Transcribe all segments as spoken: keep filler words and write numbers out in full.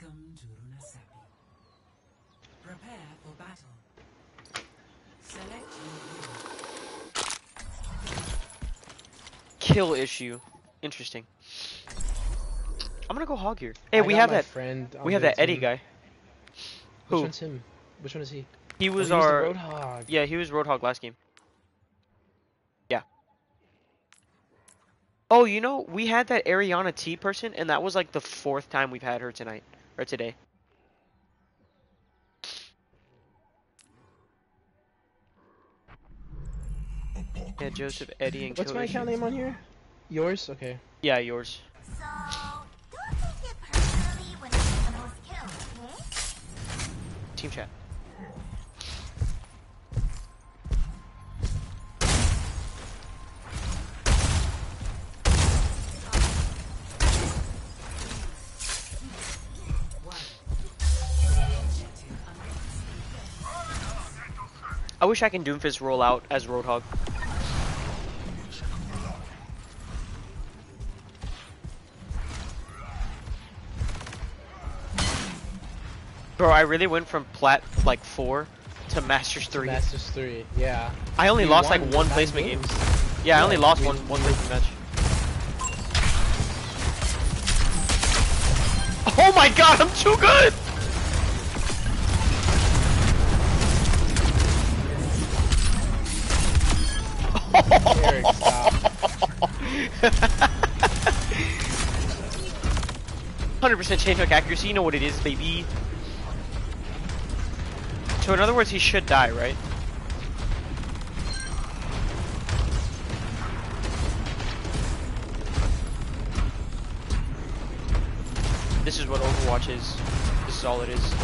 Welcome to Runasapi. Prepare for battle. Select your hero. Kill issue. Interesting. I'm gonna go hog here. Hey, I we have that. We have that team. Eddie guy. Who? Which one's him? Which one is he? He was oh, he our. Was the Roadhog. Yeah, he was Roadhog last game. Yeah. Oh, you know, we had that Ariana T person, and that was like the fourth time we've had her tonight or today. Yeah, Joseph, Eddie, and. What's Kill my account name on here? Yours? Okay. Yeah, yours. So, don't take it personally when someone's killed, okay? Team chat. I wish I can Doomfist roll out as Roadhog. Bro, I really went from plat like four to Masters three. Masters three, yeah. I only we lost like one placement games. games. Yeah, yeah, I only lost we, one one we, placement match. Oh my god, I'm too good! Eric, stop. one hundred percent change hook accuracy, you know what it is, baby. So in other words, he should die, right? This is what Overwatch is. This is all it is.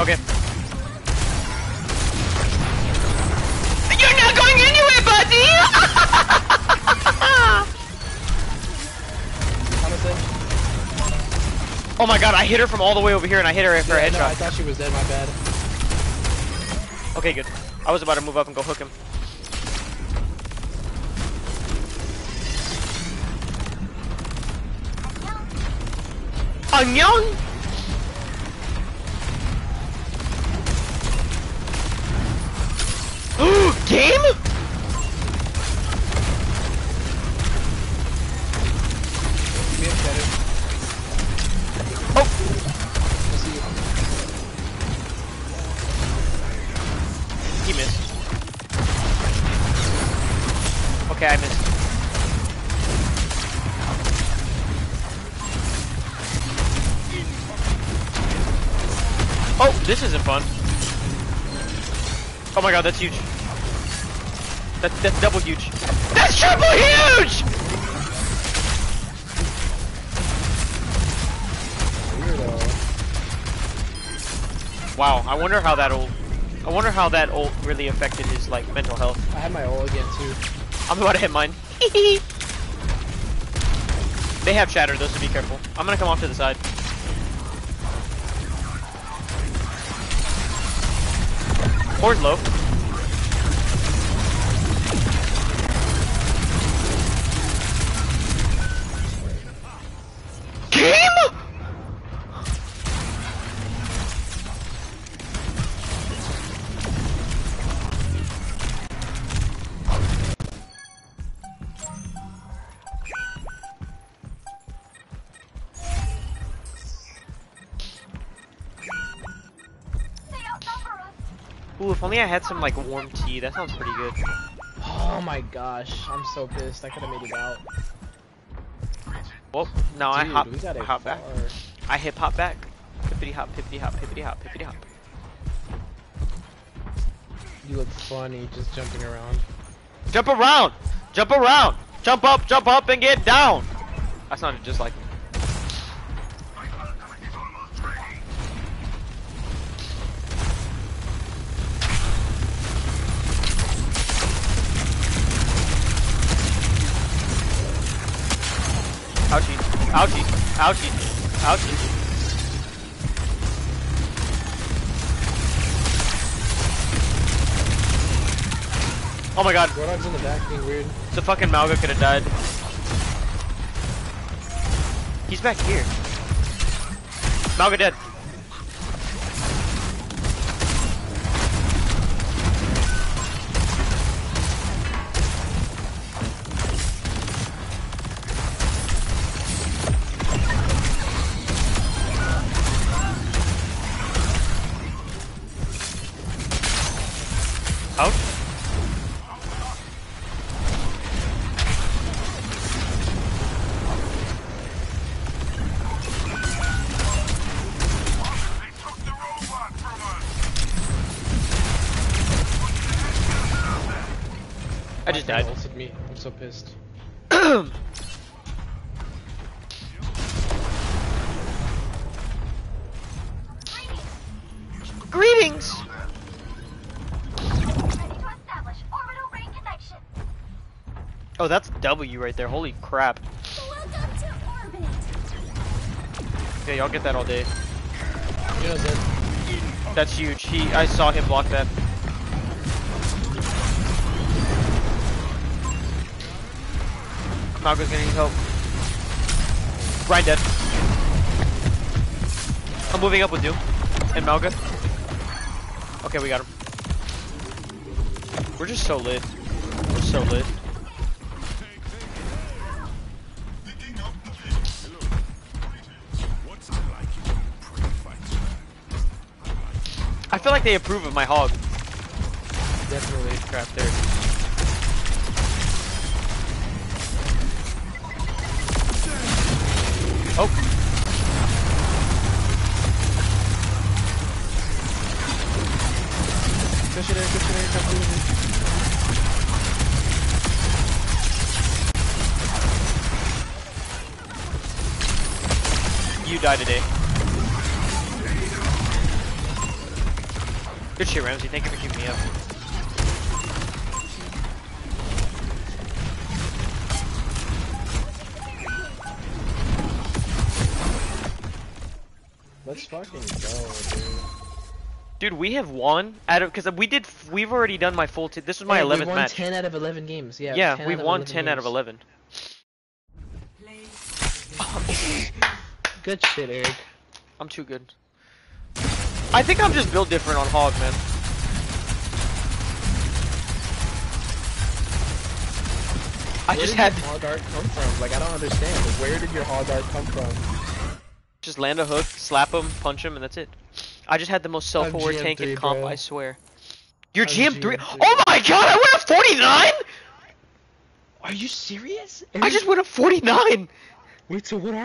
Okay. You're not going anywhere, buddy! Honestly. Oh my god, I hit her from all the way over here and I hit her for yeah, a headshot. No, I thought she was dead, my bad. Okay, good. I was about to move up and go hook him. Annyeong! Game? Oh! He missed. Okay, I missed. Oh, this isn't fun. Oh my god, that's huge. That's, that's double huge. That's triple huge! Weirdo. Wow, I wonder how that ult I wonder how that ult really affected his like mental health. I had my ult again too. I'm about to hit mine. They have shatter though, so be careful. I'm gonna come off to the side. Horde's low. Ooh, if only I had some like warm tea. That sounds pretty good. Oh my gosh, I'm so pissed. I could have made it out. Well, no, Dude, I hop, I hop back. I hip hop back. Hippity hop, hippity hop, hippity hop, hippity hop. You look funny just jumping around. Jump around, jump around, jump up, jump up, and get down. I sounded just like. Ouchie. Ouchie. Oh my god. Roadhog's in the back being weird. The fucking Mauga could have died. He's back here. Mauga dead. I just died. Ulted me. I'm so pissed. Greetings. Oh, that's W right there. Holy crap. Yeah, y'all get that all day. That's huge. He, I saw him block that. Mauga's gonna need help. Ryan dead. I'm moving up with Doom and Mauga. Okay, we got him. We're just so lit. We're so lit. I feel like they approve of my hog. Definitely crap there. Oh. Push it in, push it in, come on. You die today. Good shit, Ramsey. Thank you for keeping me up. Let's fucking go, dude. Dude, we have won out of, cause we did, we've already done my full, t this was my hey, eleventh we won match. ten out of eleven games, yeah. Yeah, ten we've won ten games. Out of eleven. Oh, good shit, Eric. I'm too good. I think I'm just built different on Hog, man. I Where just did had your Hog art come from? Like, I don't understand. Where did your Hog art come from? Just land a hook, slap him, punch him, and that's it. I just had the most self-aware tank in comp, bro. I swear. You're G M three? Oh my god, I went up forty-nine?! Are you serious? Are I you... just went up forty-nine! Wait, so what are